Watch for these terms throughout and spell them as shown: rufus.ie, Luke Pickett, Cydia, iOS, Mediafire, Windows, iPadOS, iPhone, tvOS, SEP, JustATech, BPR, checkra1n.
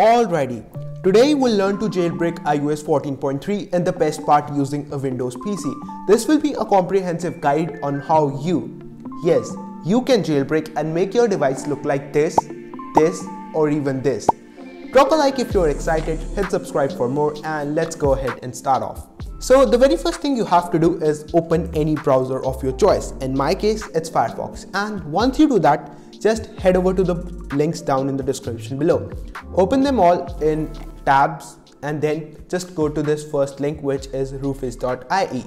Alrighty, today we'll learn to jailbreak iOS 14.3 and the best part using a Windows PC. This will be a comprehensive guide on how you, yes, you can jailbreak and make your device look like this, or even this. Drop a like if you're excited, hit subscribe for more, and let's go ahead and start off. So the very first thing you have to do is open any browser of your choice. In my case, it's Firefox. And once you do that, just head over to the links down in the description below. Open them all in tabs and then just go to this first link, which is rufus.ie.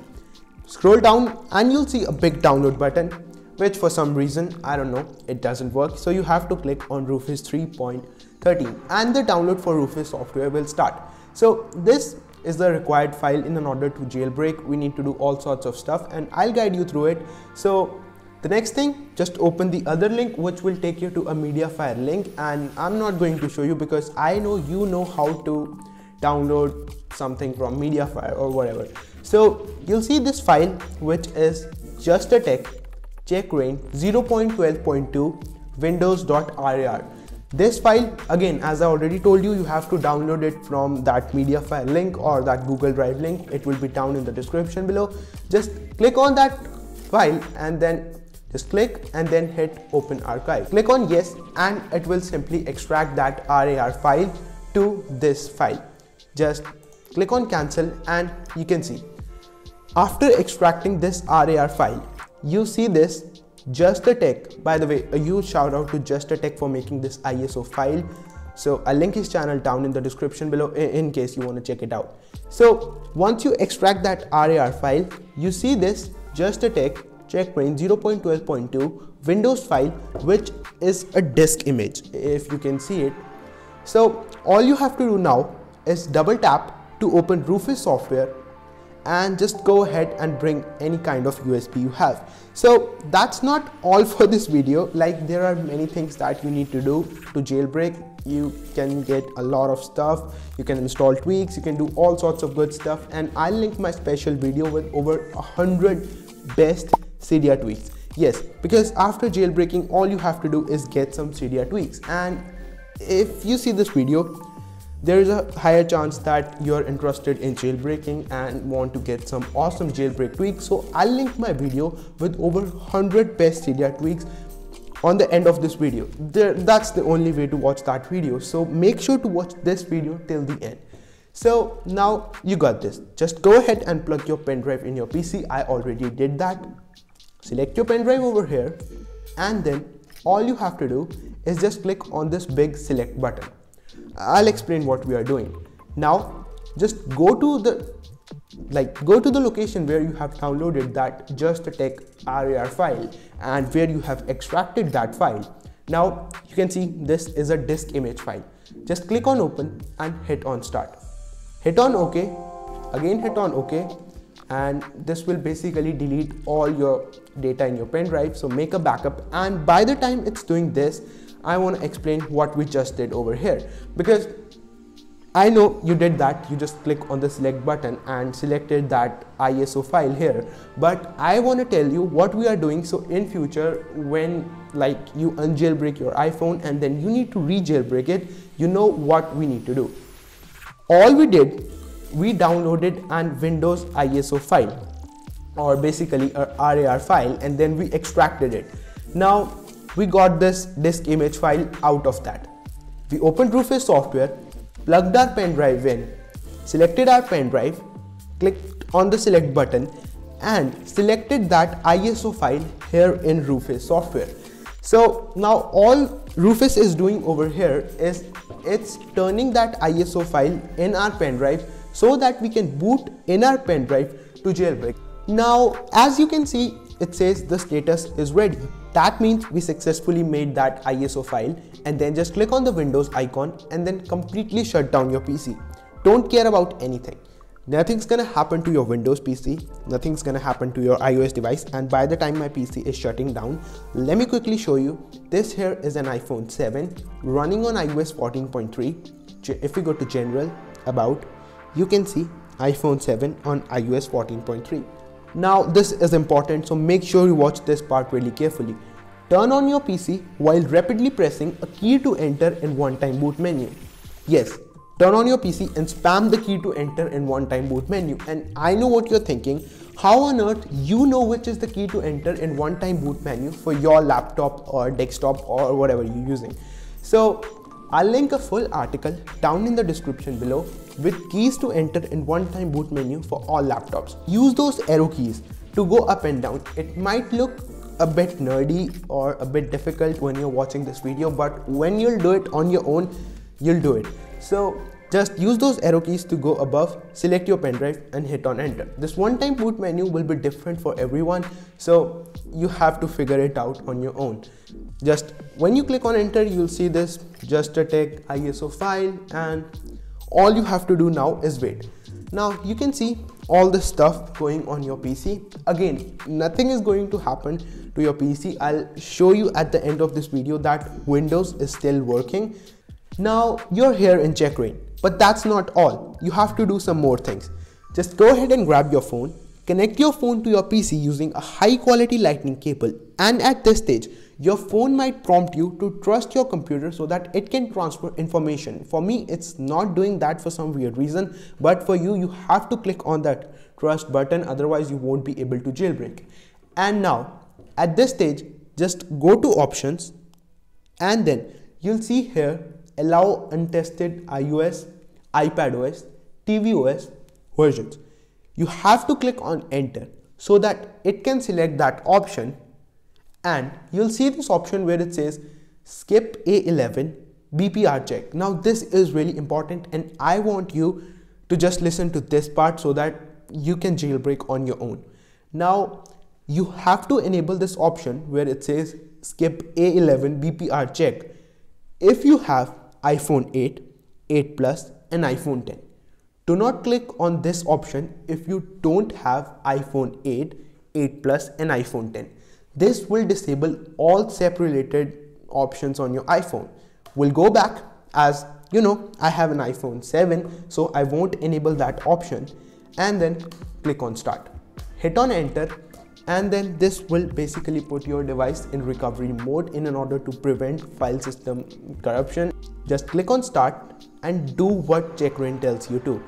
Scroll down and you'll see a big download button, which for some reason, I don't know, it doesn't work. So you have to click on Rufus 3.13 and the download for Rufus software will start. So this is the required file, and in order to jailbreak, we need to do all sorts of stuff and I'll guide you through it. So the next thing, just open the other link, which will take you to a Mediafire link, and I'm not going to show you because I know you know how to download something from Mediafire or whatever. So you'll see this file, which is JustATech checkra1n 0.12.2 windows.rr. This file, again, as I already told you, you have to download it from that Mediafire link or that Google Drive link. It will be down in the description below. Just click on that file and then just click and then hit open archive. Click on yes and it will simply extract that RAR file to this file. Just click on cancel and you can see after extracting this RAR file, you see this JustATech. By the way, a huge shout out to JustATech for making this ISO file. So I'll link his channel down in the description below in case you want to check it out. So once you extract that RAR file, you see this JustATech checkra1n 0.12.2 Windows file, which is a disk image, if you can see it. So all you have to do now is double tap to open Rufus software and just go ahead and bring any kind of USB you have. So that's not all for this video. Like, there are many things that you need to do to jailbreak. You can get a lot of stuff. You can install tweaks, you can do all sorts of good stuff. And I'll link my special video with over 100 best Cydia tweaks. Yes, because after jailbreaking, all you have to do is get some Cydia tweaks. And if you see this video, there is a higher chance that you're interested in jailbreaking and want to get some awesome jailbreak tweaks. So I'll link my video with over 100 best Cydia tweaks on the end of this video. That's the only way to watch that video. So make sure to watch this video till the end. So now you got this. Just go ahead and plug your pen drive in your PC. I already did that. Select your pen drive over here. And then all you have to do is just click on this big select button. I'll explain what we are doing. Now just go to the location where you have downloaded that JustATech RAR file and where you have extracted that file. Now you can see this is a disk image file. Just click on open and hit on start. Hit on OK, again hit on OK, and this will basically delete all your data in your pen drive. So make a backup, and by the time it's doing this, I want to explain what we just did over here, because I know you did that. You just click on the select button and selected that ISO file here, but I want to tell you what we are doing. So in future, when you unjailbreak your iPhone and then you need to re-jailbreak it, you know what we need to do. All we did, we downloaded an Windows ISO file, or basically a RAR file, and then we extracted it. Now we got this disk image file out of that. We opened Rufus software, plugged our pen drive in, selected our pen drive, clicked on the select button and selected that ISO file here in Rufus software. So now all Rufus is doing over here is it's turning that ISO file in our pen drive so that we can boot in our pen drive to jailbreak. Now, as you can see, it says the status is ready. That means we successfully made that ISO file, and then just click on the Windows icon and then completely shut down your PC. Don't care about anything. Nothing's gonna happen to your Windows PC. Nothing's gonna happen to your iOS device. And by the time my PC is shutting down, let me quickly show you. This here is an iPhone 7 running on iOS 14.3. If we go to general, about, you can see iPhone 7 on iOS 14.3. Now this is important, so make sure you watch this part really carefully. Turn on your PC while rapidly pressing a key to enter in one-time boot menu. Yes, turn on your PC and spam the key to enter in one-time boot menu. And I know what you're thinking, how on earth you know which is the key to enter in one-time boot menu for your laptop or desktop or whatever you're using. So I'll link a full article down in the description below with keys to enter in one-time boot menu for all laptops. Use those arrow keys to go up and down. It might look a bit nerdy or a bit difficult when you're watching this video, but when you'll do it on your own, you'll do it. So just use those arrow keys to go above, select your pen drive and hit on enter. This one-time boot menu will be different for everyone, so you have to figure it out on your own. Just when you click on enter, you'll see this JustATech ISO file, and all you have to do now is wait. Now you can see all this stuff going on your PC. Again, nothing is going to happen to your PC. I'll show you at the end of this video that Windows is still working. Now you're here in checkra1n, but that's not all. You have to do some more things. Just go ahead and grab your phone, connect your phone to your PC using a high quality lightning cable, and at this stage your phone might prompt you to trust your computer so that it can transfer information. For me, it's not doing that for some weird reason, but for you, you have to click on that trust button, otherwise you won't be able to jailbreak. And now at this stage, just go to options and then you'll see here allow untested iOS, iPadOS, tvOS versions. You have to click on enter so that it can select that option, and you'll see this option where it says skip A11 BPR check. Now this is really important and I want you to just listen to this part so that you can jailbreak on your own. Now you have to enable this option where it says skip A11 BPR check if you have iPhone 8, 8 Plus and iPhone 10. Do not click on this option if you don't have iPhone 8, 8 Plus and iPhone 10. This will disable all SEP related options on your iPhone. We'll go back, as you know, I have an iPhone 7, so I won't enable that option, and then click on start. Hit on enter, and then this will basically put your device in recovery mode in order to prevent file system corruption. Just click on start and do what checkra1n tells you to.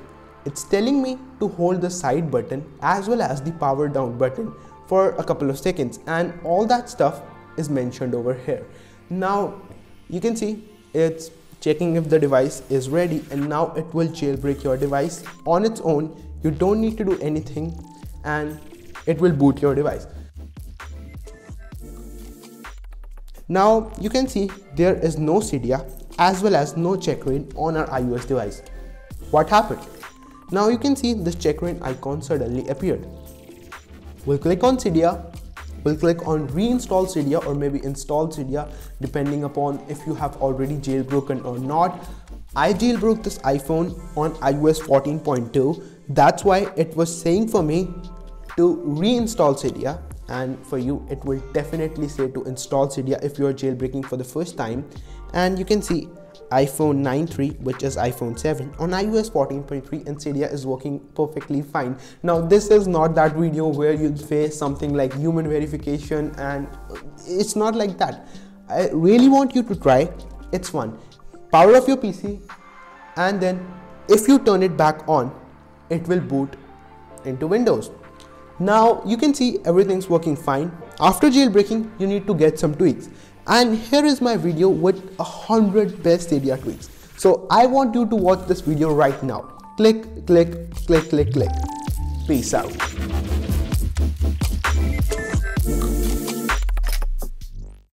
It's telling me to hold the side button as well as the power down button for a couple of seconds, and all that stuff is mentioned over here. Now you can see it's checking if the device is ready, and now it will jailbreak your device on its own. You don't need to do anything and it will boot your device. Now you can see there is no Cydia as well as no checkra1n on our iOS device. What happened? Now you can see this checkra1n icon suddenly appeared. We'll click on Cydia, we'll click on reinstall Cydia or maybe install Cydia depending upon if you have already jailbroken or not. I jailbroke this iPhone on iOS 14.2, that's why it was saying for me to reinstall Cydia, and for you it will definitely say to install Cydia if you are jailbreaking for the first time. And you can see iPhone 9.3, which is iPhone 7 on iOS 14.3, and Cydia is working perfectly fine. Now this is not that video where you'd face something like human verification, and it's not like that. I really want you to try. It's fun. Power off your PC, and then if you turn it back on, it will boot into Windows. Now you can see everything's working fine. After jailbreaking, you need to get some tweaks, and here is my video with 100 best Cydia tweaks. So I want you to watch this video right now. Click, click, click, click, click. Peace out.